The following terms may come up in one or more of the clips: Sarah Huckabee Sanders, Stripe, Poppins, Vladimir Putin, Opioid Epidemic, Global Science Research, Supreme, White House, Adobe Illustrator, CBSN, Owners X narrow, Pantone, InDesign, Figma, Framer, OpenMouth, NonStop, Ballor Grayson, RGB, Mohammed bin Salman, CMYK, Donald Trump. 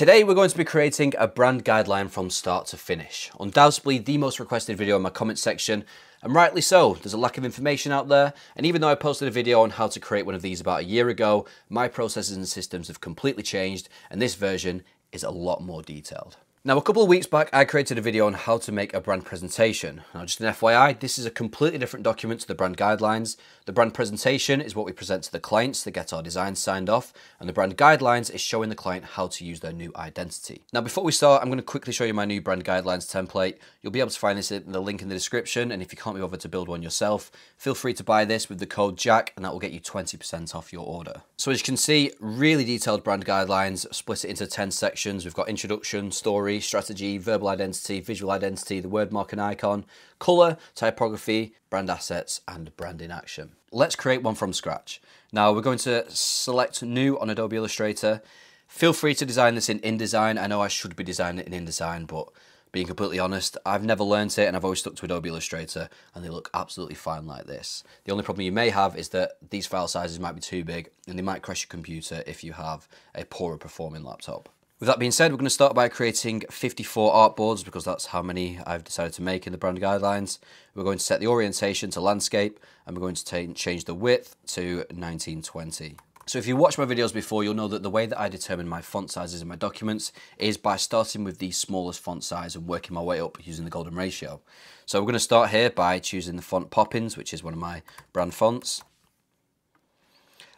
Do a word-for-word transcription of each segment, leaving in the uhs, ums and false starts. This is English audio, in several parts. Today we're going to be creating a brand guideline from start to finish. Undoubtedly the most requested video in my comment section, and rightly so. There's a lack of information out there, and even though I posted a video on how to create one of these about a year ago, my processes and systems have completely changed, and this version is a lot more detailed. Now, a couple of weeks back, I created a video on how to make a brand presentation. Now, just an F Y I, this is a completely different document to the brand guidelines. The brand presentation is what we present to the clients that get our design signed off, and the brand guidelines is showing the client how to use their new identity. Now, before we start, I'm going to quickly show you my new brand guidelines template. You'll be able to find this in the link in the description, and if you can't be bothered to build one yourself, feel free to buy this with the code Jack, and that will get you twenty percent off your order. So as you can see, really detailed brand guidelines, split it into ten sections. We've got introduction, story, strategy, verbal identity, visual identity, the word mark and icon, color, typography, brand assets, and brand in action. Let's create one from scratch. Now we're going to select new on Adobe Illustrator. Feel free to design this in InDesign. I know I should be designing it in InDesign, but being completely honest, I've never learned it and I've always stuck to Adobe Illustrator, and they look absolutely fine like this. The only problem you may have is that these file sizes might be too big and they might crash your computer if you have a poorer performing laptop. With that being said, we're going to start by creating fifty-four artboards because that's how many I've decided to make in the brand guidelines. We're going to set the orientation to landscape, and we're going to change the width to nineteen twenty. So if you watched my videos before, you'll know that the way that I determine my font sizes in my documents is by starting with the smallest font size and working my way up using the golden ratio. So we're going to start here by choosing the font Poppins, which is one of my brand fonts.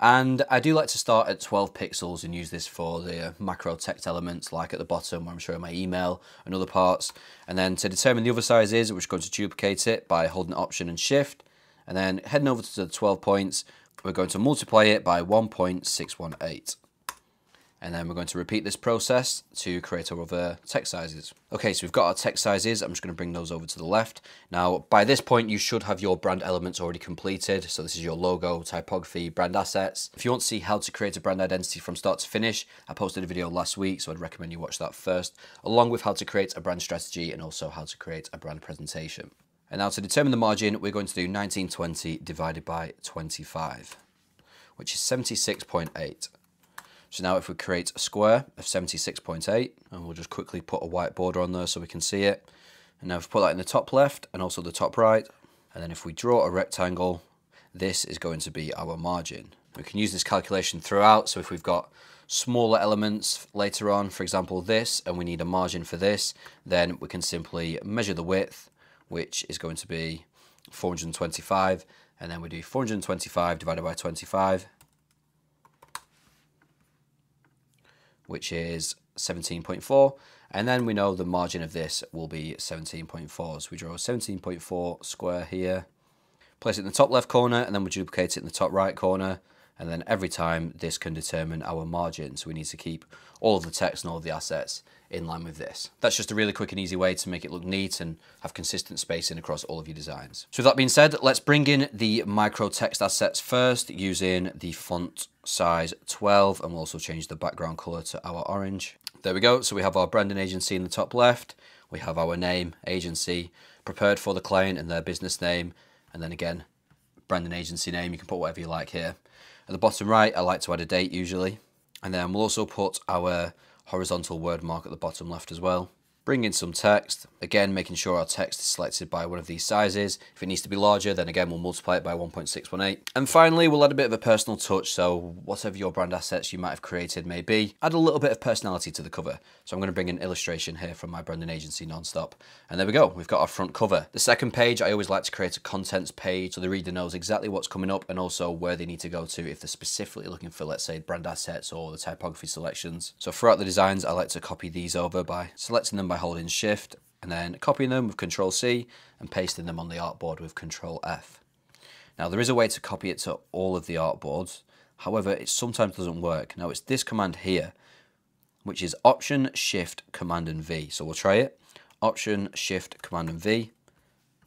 And I do like to start at twelve pixels and use this for the macro text elements, like at the bottom where I'm showing my email and other parts. And then to determine the other sizes, we're just going to duplicate it by holding Option and Shift. And then heading over to the twelve points, we're going to multiply it by one point six one eight. And then we're going to repeat this process to create our other text sizes. Okay, so we've got our text sizes. I'm just going to bring those over to the left. Now, by this point, you should have your brand elements already completed. So this is your logo, typography, brand assets. If you want to see how to create a brand identity from start to finish, I posted a video last week, so I'd recommend you watch that first, along with how to create a brand strategy and also how to create a brand presentation. And now to determine the margin, we're going to do nineteen twenty divided by twenty-five, which is seventy-six point eight. So now if we create a square of seventy-six point eight, and we'll just quickly put a white border on there so we can see it. And now if we put that in the top left and also the top right, and then if we draw a rectangle, this is going to be our margin. We can use this calculation throughout, so if we've got smaller elements later on, for example this, and we need a margin for this, then we can simply measure the width, which is going to be four hundred twenty-five, and then we do four hundred twenty-five divided by twenty-five, which is seventeen point four, and then we know the margin of this will be seventeen point four. So we draw a seventeen point four square here, place it in the top left corner, and then we duplicate it in the top right corner, and then every time this can determine our margin. So we need to keep all of the text and all of the assets in line with this. That's just a really quick and easy way to make it look neat and have consistent spacing across all of your designs. So with that being said, let's bring in the micro text assets first using the font size twelve, and we'll also change the background color to our orange. There we go. So we have our brand and agency in the top left. We have our name, agency, prepared for the client and their business name. And then again, brand and agency name. You can put whatever you like here. At the bottom right, I like to add a date usually. And then we'll also put our horizontal word mark at the bottom left as well. Bring in some text. Again, making sure our text is selected by one of these sizes. If it needs to be larger, then again, we'll multiply it by one point six one eight. And finally, we'll add a bit of a personal touch. So whatever your brand assets you might have created may be, add a little bit of personality to the cover. So I'm going to bring an illustration here from my brand and agency NonStop. And there we go. We've got our front cover. The second page, I always like to create a contents page so the reader knows exactly what's coming up and also where they need to go to if they're specifically looking for, let's say, brand assets or the typography selections. So throughout the designs, I like to copy these over by selecting them by holding Shift and then copying them with Control C and pasting them on the artboard with Control F. Now there is a way to copy it to all of the artboards, however it sometimes doesn't work. Now it's this command here, which is Option, Shift, Command and V. So we'll try it. Option, Shift, Command and V.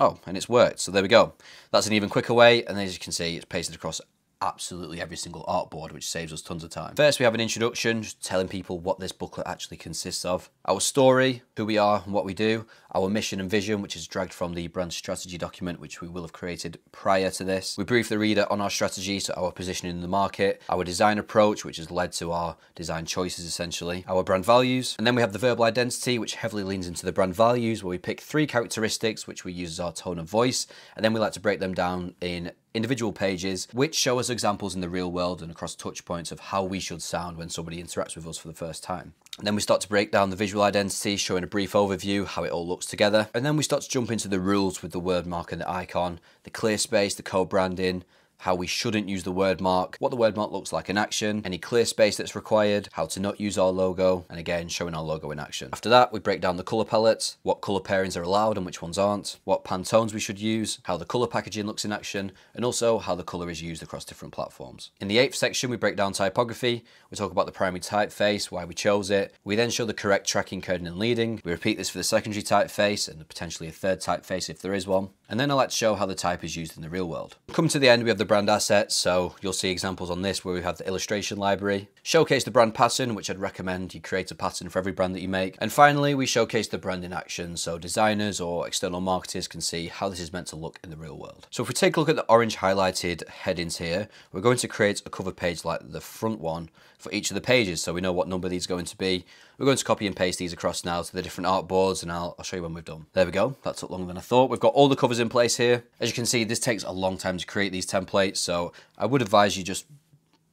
Oh, and it's worked. So there we go. That's an even quicker way, and as you can see, it's pasted across absolutely every single artboard, which saves us tons of time. First, we have an introduction, just telling people what this booklet actually consists of. Our story, who we are and what we do, our mission and vision, which is dragged from the brand strategy document, which we will have created prior to this. We brief the reader on our strategy, so our positioning in the market, our design approach, which has led to our design choices essentially, our brand values, and then we have the verbal identity, which heavily leans into the brand values, where we pick three characteristics, which we use as our tone of voice, and then we like to break them down in individual pages, which show us examples in the real world and across touch points of how we should sound when somebody interacts with us for the first time. And then we start to break down the visual identity, showing a brief overview, how it all looks together. And then we start to jump into the rules with the word mark and the icon, the clear space, the co-branding, how we shouldn't use the word mark, what the word mark looks like in action, any clear space that's required, how to not use our logo, and again, showing our logo in action. After that, we break down the color palettes, what color pairings are allowed and which ones aren't, what Pantones we should use, how the color packaging looks in action, and also how the color is used across different platforms. In the eighth section, we break down typography. We talk about the primary typeface, why we chose it. We then show the correct tracking, coding, and leading. We repeat this for the secondary typeface and potentially a third typeface if there is one. And then I like to show how the type is used in the real world. Come to the end, we have the brand assets, so you'll see examples on this where we have the illustration library. Showcase the brand pattern, which I'd recommend you create a pattern for every brand that you make. And finally, we showcase the brand in action, so designers or external marketers can see how this is meant to look in the real world. So if we take a look at the orange highlighted headings here, we're going to create a cover page like the front one for each of the pages, so we know what number these are going to be. We're going to copy and paste these across now to the different artboards, and I'll, I'll show you when we've done. There we go, that took longer than I thought. We've got all the covers in place here. As you can see, this takes a long time to create these templates, so I would advise you just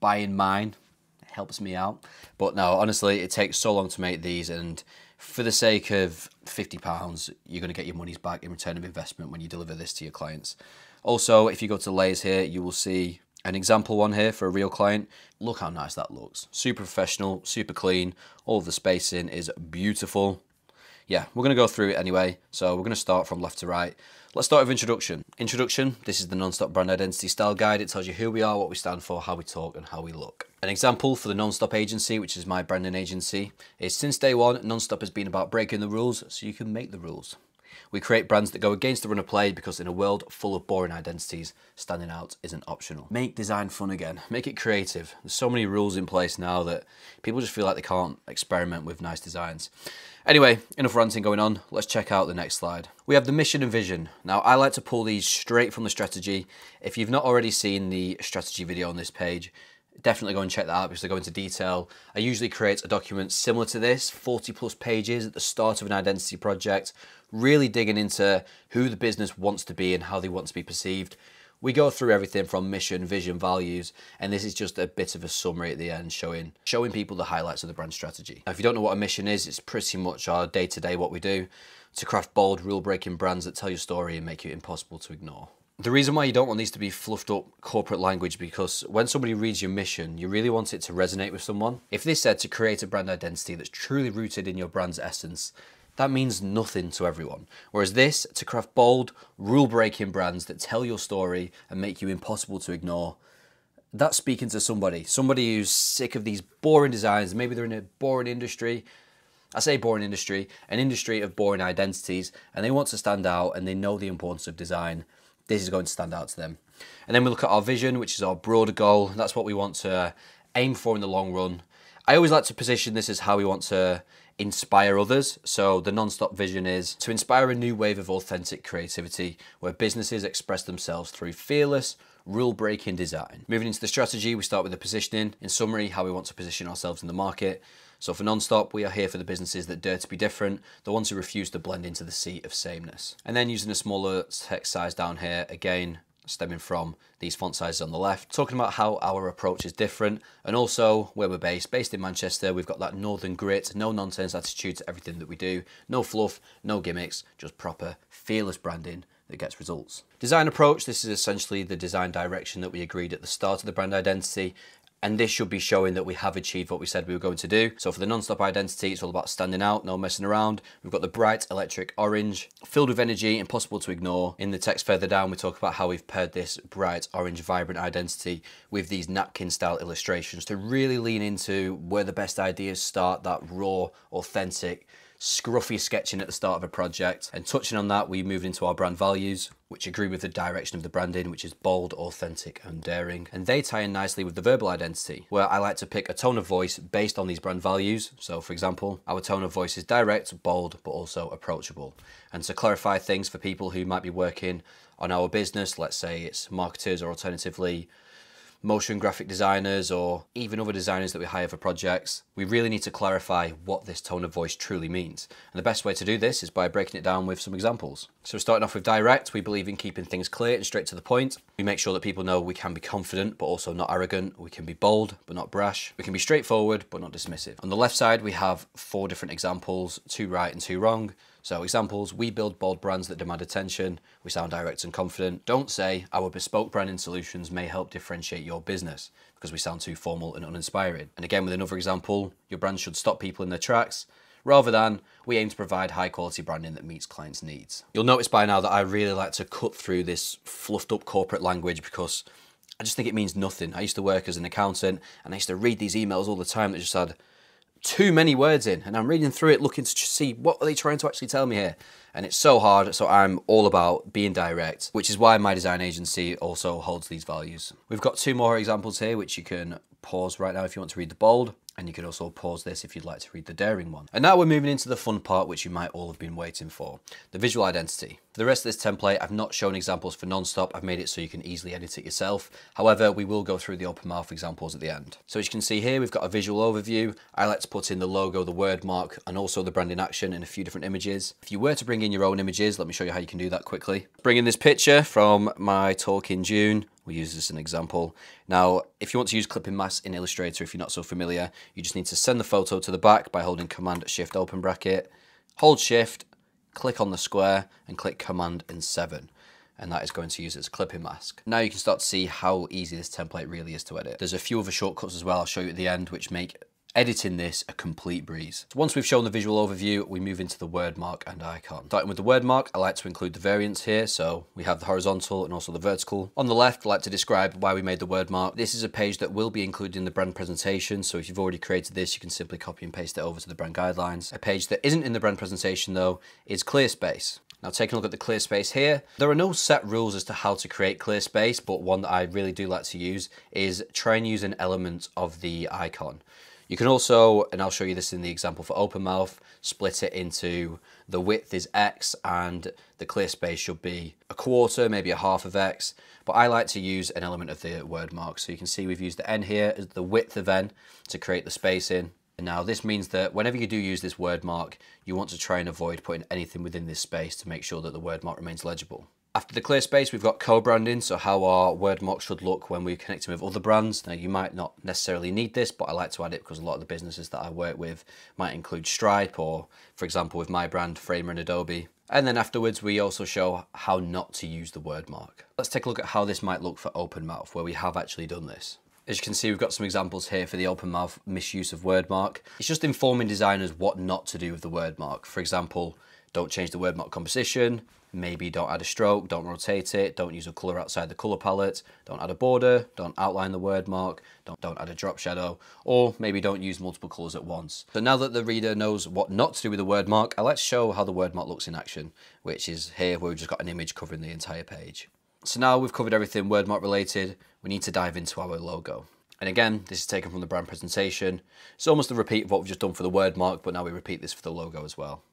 buying mine. It helps me out. But no, honestly, it takes so long to make these, and for the sake of fifty pounds, you're going to get your money's back in return of investment when you deliver this to your clients. Also, if you go to layers here, you will see an example one here for a real client. Look how nice that looks. Super professional, super clean. All of the spacing is beautiful. Yeah, we're going to go through it anyway, so we're going to start from left to right. Let's start with introduction. Introduction, this is the NonStop brand identity style guide. It tells you who we are, what we stand for, how we talk, and how we look. An example for the NonStop agency, which is my branding agency, is since day one, NonStop has been about breaking the rules so you can make the rules. We create brands that go against the run of play because in a world full of boring identities, standing out isn't optional. Make design fun again. Make it creative. There's so many rules in place now that people just feel like they can't experiment with nice designs. Anyway, enough ranting going on. Let's check out the next slide. We have the mission and vision. Now, I like to pull these straight from the strategy. If you've not already seen the strategy video on this page, definitely go and check that out because they go into detail. I usually create a document similar to this, forty plus pages at the start of an identity project, really digging into who the business wants to be and how they want to be perceived. We go through everything from mission, vision, values, and this is just a bit of a summary at the end showing, showing people the highlights of the brand strategy. Now, if you don't know what a mission is, it's pretty much our day-to-day what we do to craft bold, rule-breaking brands that tell your story and make you impossible to ignore. The reason why you don't want these to be fluffed up corporate language because when somebody reads your mission, you really want it to resonate with someone. If they said to create a brand identity that's truly rooted in your brand's essence, that means nothing to everyone. Whereas this, to craft bold, rule-breaking brands that tell your story and make you impossible to ignore, that's speaking to somebody. Somebody who's sick of these boring designs. Maybe they're in a boring industry. I say boring industry, an industry of boring identities, and they want to stand out and they know the importance of design. This is going to stand out to them. And then we look at our vision, which is our broader goal. That's what we want to aim for in the long run. I always like to position this as how we want to inspire others. So the NonStop vision is to inspire a new wave of authentic creativity where businesses express themselves through fearless, rule-breaking design. Moving into the strategy, we start with the positioning. In summary, how we want to position ourselves in the market. So for NonStop, we are here for the businesses that dare to be different, the ones who refuse to blend into the sea of sameness. And then using a smaller text size down here, again, stemming from these font sizes on the left, talking about how our approach is different and also where we're based. Based in Manchester, we've got that northern grit, no nonsense attitude to everything that we do, no fluff, no gimmicks, just proper, fearless branding that gets results. Design approach, this is essentially the design direction that we agreed at the start of the brand identity. And this should be showing that we have achieved what we said we were going to do. So for the NonStop identity, it's all about standing out, no messing around. We've got the bright electric orange, filled with energy, impossible to ignore. In the text further down, we talk about how we've paired this bright orange vibrant identity with these napkin style illustrations to really lean into where the best ideas start, that raw, authentic, scruffy sketching at the start of a project. And touching on that, we moved into our brand values, which agree with the direction of the brand in, which is bold, authentic, and daring. And they tie in nicely with the verbal identity, where I like to pick a tone of voice based on these brand values. So for example, our tone of voice is direct, bold, but also approachable. And to clarify things for people who might be working on our business, let's say it's marketers or alternatively motion graphic designers or even other designers that we hire for projects, we really need to clarify what this tone of voice truly means. And the best way to do this is by breaking it down with some examples. So starting off with direct, we believe in keeping things clear and straight to the point. We make sure that people know we can be confident, but also not arrogant. We can be bold, but not brash. We can be straightforward, but not dismissive. On the left side, we have four different examples, two right and two wrong. So examples, we build bold brands that demand attention. We sound direct and confident. Don't say our bespoke branding solutions may help differentiate your business, because we sound too formal and uninspiring. And again, with another example, your brand should stop people in their tracks, rather than we aim to provide high quality branding that meets clients' needs. You'll notice by now that I really like to cut through this fluffed up corporate language because I just think it means nothing. I used to work as an accountant and I used to read these emails all the time that just had too many words in, and I'm reading through it looking to see what are they trying to actually tell me here, and it's so hard. So I'm all about being direct, which is why my design agency also holds these values. We've got two more examples here, which you can pause right now if you want to read the bold, and you could also pause this if you'd like to read the daring one. And now we're moving into the fun part, which you might all have been waiting for, the visual identity. For the rest of this template, I've not shown examples for NonStop. I've made it so you can easily edit it yourself. However, we will go through the OpenMouth examples at the end. So as you can see here, we've got a visual overview. I like to put in the logo, the word mark, and also the brand in action in a few different images. If you were to bring in your own images, let me show you how you can do that quickly. Bring in this picture from my talk in June. We'll use this as an example. Now, if you want to use clipping mask in Illustrator, if you're not so familiar, you just need to send the photo to the back by holding Command Shift open bracket, hold Shift, click on the square and click Command and seven. And that is going to use its clipping mask. Now you can start to see how easy this template really is to edit. There's a few other shortcuts as well I'll show you at the end, which make editing this a complete breeze. So once we've shown the visual overview, we move into the word mark and icon. Starting with the word mark, I like to include the variants here. So we have the horizontal and also the vertical. On the left, I like to describe why we made the word mark. This is a page that will be included in the brand presentation. So if you've already created this, you can simply copy and paste it over to the brand guidelines. A page that isn't in the brand presentation though is clear space. Now taking a look at the clear space here, there are no set rules as to how to create clear space, but one that I really do like to use is try and use an element of the icon. You can also, and I'll show you this in the example for OpenMouth, split it into the width is X and the clear space should be a quarter, maybe a half of X. But I like to use an element of the word mark. So you can see we've used the N here as the width of N to create the spacing. And now this means that whenever you do use this word mark, you want to try and avoid putting anything within this space to make sure that the word mark remains legible. After the clear space, we've got co-branding, so how our word mark should look when we're connecting with other brands. Now, you might not necessarily need this, but I like to add it because a lot of the businesses that I work with might include Stripe or, for example, with my brand, Framer and Adobe. And then afterwards, we also show how not to use the word mark. Let's take a look at how this might look for OpenMouth, where we have actually done this. As you can see, we've got some examples here for the OpenMouth misuse of word mark. It's just informing designers what not to do with the word mark. For example, don't change the word mark composition, maybe don't add a stroke, don't rotate it, don't use a color outside the color palette, don't add a border, don't outline the word mark, don't, don't add a drop shadow, or maybe don't use multiple colors at once. So now that the reader knows what not to do with the word mark, I like to show how the word mark looks in action, which is here where we've just got an image covering the entire page. So now we've covered everything word mark related, we need to dive into our logo. And again, this is taken from the brand presentation. It's almost a repeat of what we've just done for the word mark, but now we repeat this for the logo as well.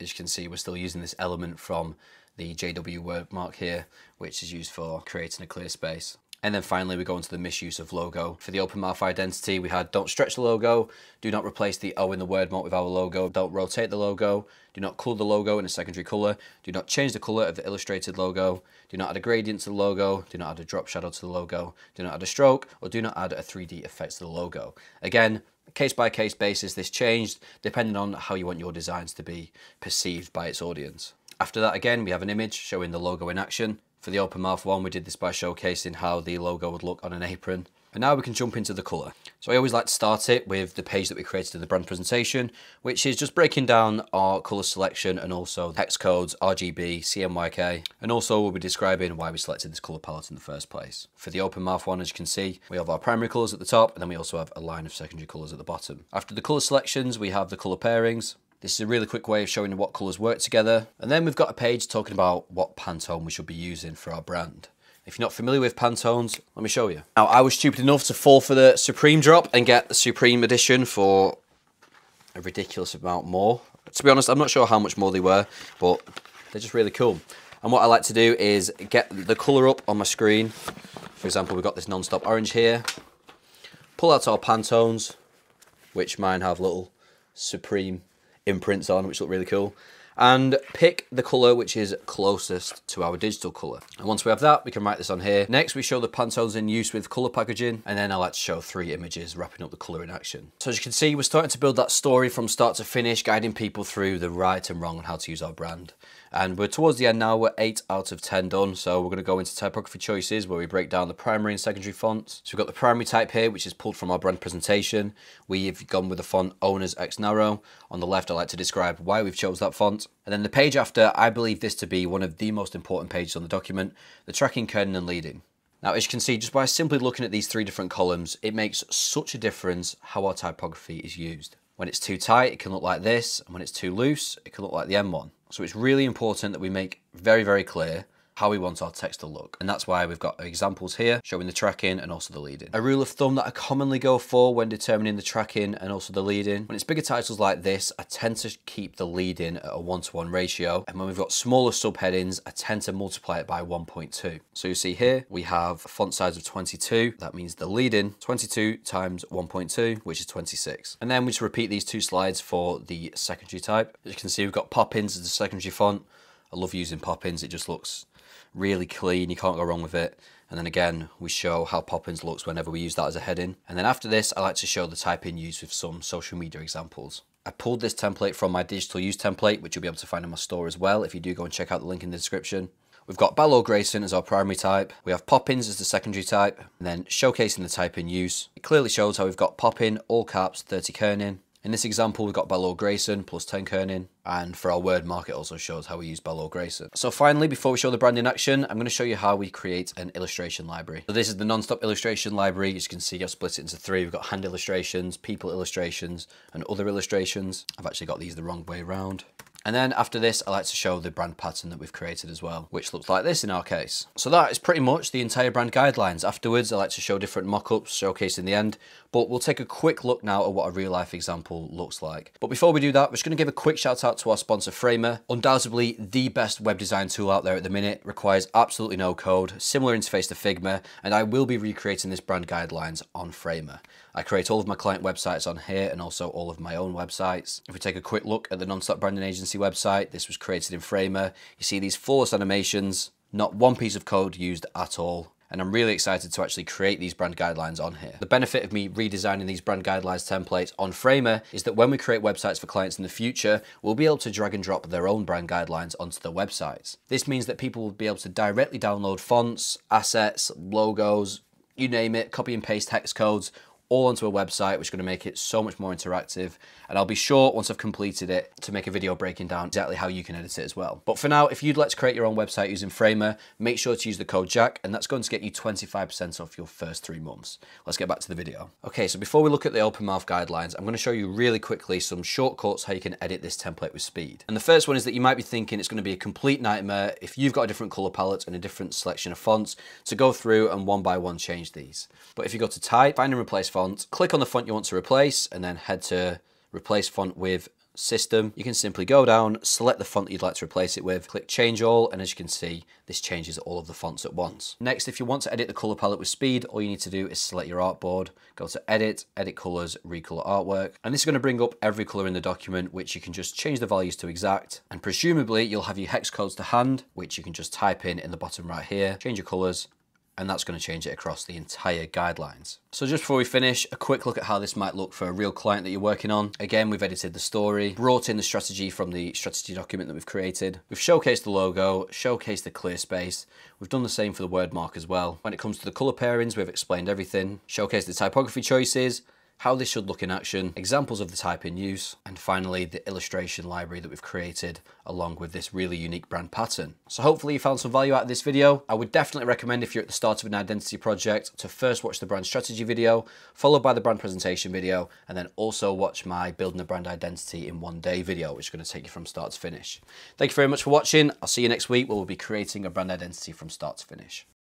As you can see, we're still using this element from the J W word mark here, which is used for creating a clear space. And then finally, we go into the misuse of logo. For the OpenMouth identity, we had don't stretch the logo, do not replace the O in the word mark with our logo, don't rotate the logo, do not color the logo in a secondary color, do not change the color of the illustrated logo, do not add a gradient to the logo, do not add a drop shadow to the logo, do not add a stroke, or do not add a three D effect to the logo. Again, case by case basis, this changed depending on how you want your designs to be perceived by its audience. After that, again, we have an image showing the logo in action. For the OpenMouth one, we did this by showcasing how the logo would look on an apron. And now we can jump into the color. So I always like to start it with the page that we created in the brand presentation, which is just breaking down our color selection and also hex codes, R G B, C M Y K, and also we'll be describing why we selected this color palette in the first place. For the OpenMouth one, as you can see, we have our primary colors at the top, and then we also have a line of secondary colors at the bottom. After the color selections, we have the color pairings. This is a really quick way of showing what colors work together. And then we've got a page talking about what Pantone we should be using for our brand. If you're not familiar with Pantones, let me show you. Now, I was stupid enough to fall for the Supreme drop and get the Supreme edition for a ridiculous amount more. To be honest, I'm not sure how much more they were, but they're just really cool. And what I like to do is get the color up on my screen. For example, we've got this NonStop orange here. Pull out our Pantones, which mine have little Supreme imprints on, which look really cool. And pick the color which is closest to our digital color. And once we have that, we can write this on here. Next, we show the Pantones in use with color packaging. And then I like to show three images wrapping up the color in action. So as you can see, we're starting to build that story from start to finish, guiding people through the right and wrong on how to use our brand. And we're towards the end now, we're eight out of ten done. So we're gonna go into typography choices where we break down the primary and secondary fonts. So we've got the primary type here, which is pulled from our brand presentation. We've gone with the font Owners X narrow. On the left, I like to describe why we've chose that font. And then the page after, I believe this to be one of the most important pages on the document, the tracking, kerning and leading. Now, as you can see, just by simply looking at these three different columns, it makes such a difference how our typography is used. When it's too tight, it can look like this, and when it's too loose, it can look like the M one. So it's really important that we make very, very clear how we want our text to look. And that's why we've got examples here showing the tracking and also the leading. A rule of thumb that I commonly go for when determining the tracking and also the leading. When it's bigger titles like this, I tend to keep the leading at a one-to-one ratio. And when we've got smaller subheadings, I tend to multiply it by one point two. So you see here, we have a font size of twenty-two. That means the leading, twenty-two times one point two, which is twenty-six. And then we just repeat these two slides for the secondary type. As you can see, we've got Poppins as the secondary font. I love using Poppins, it just looks really clean, you can't go wrong with it. And then again, we show how Poppins looks whenever we use that as a heading. And then after this, I like to show the type in use with some social media examples. I pulled this template from my digital use template, which you'll be able to find in my store as well. If you do go and check out the link in the description. We've got Ballor Grayson as our primary type. We have Poppins as the secondary type, and then showcasing the type in use. It clearly shows how we've got Poppin, all caps, thirty kerning. In this example, we've got Ballor Grayson plus ten kerning. And for our word mark, it also shows how we use Ballor Grayson. So finally, before we show the brand in action, I'm going to show you how we create an illustration library. So this is the NonStop illustration library. As you can see, I've split it into three. We've got hand illustrations, people illustrations, and other illustrations. I've actually got these the wrong way around. And then after this, I like to show the brand pattern that we've created as well, which looks like this in our case. So that is pretty much the entire brand guidelines. Afterwards, I like to show different mock-ups, showcase in the end, but we'll take a quick look now at what a real life example looks like. But before we do that, we're just gonna give a quick shout out to our sponsor Framer, undoubtedly the best web design tool out there at the minute, requires absolutely no code, similar interface to Figma, and I will be recreating this brand guidelines on Framer. I create all of my client websites on here and also all of my own websites. If we take a quick look at the NonStop branding agency website. This was created in Framer. You see these flawless animations, not one piece of code used at all. And I'm really excited to actually create these brand guidelines on here. The benefit of me redesigning these brand guidelines templates on Framer is that when we create websites for clients in the future, we'll be able to drag and drop their own brand guidelines onto their websites. This means that people will be able to directly download fonts, assets, logos, you name it, copy and paste hex codes, all onto a website, which is going to make it so much more interactive. And I'll be sure, once I've completed it, to make a video breaking down exactly how you can edit it as well. But for now, if you'd like to create your own website using Framer, make sure to use the code Jack, and that's going to get you twenty-five percent off your first three months. Let's get back to the video. Okay, so before we look at the OpenMouth guidelines, I'm going to show you really quickly some shortcuts how you can edit this template with speed. And the first one is that you might be thinking it's going to be a complete nightmare if you've got a different color palette and a different selection of fonts to go through and one by one change these. But if you go to type, find and replace font, click on the font you want to replace, and then head to replace font with system. You can simply go down, select the font that you'd like to replace it with, click change all, and as you can see, this changes all of the fonts at once. Next, if you want to edit the color palette with speed, all you need to do is select your artboard, go to edit, edit colors, recolor artwork, and this is going to bring up every color in the document, which you can just change the values to exact, and presumably you'll have your hex codes to hand, which you can just type in in the bottom right here, change your colors, and that's going to change it across the entire guidelines. So just before we finish, a quick look at how this might look for a real client that you're working on. Again, we've edited the story, brought in the strategy from the strategy document that we've created. We've showcased the logo, showcased the clear space. We've done the same for the word mark as well. When it comes to the color pairings, we've explained everything, showcased the typography choices, how this should look in action, examples of the type in use, and finally the illustration library that we've created along with this really unique brand pattern. So hopefully you found some value out of this video. I would definitely recommend, if you're at the start of an identity project, to first watch the brand strategy video, followed by the brand presentation video, and then also watch my building a brand identity in one day video, which is going to take you from start to finish. Thank you very much for watching. I'll see you next week where we'll be creating a brand identity from start to finish.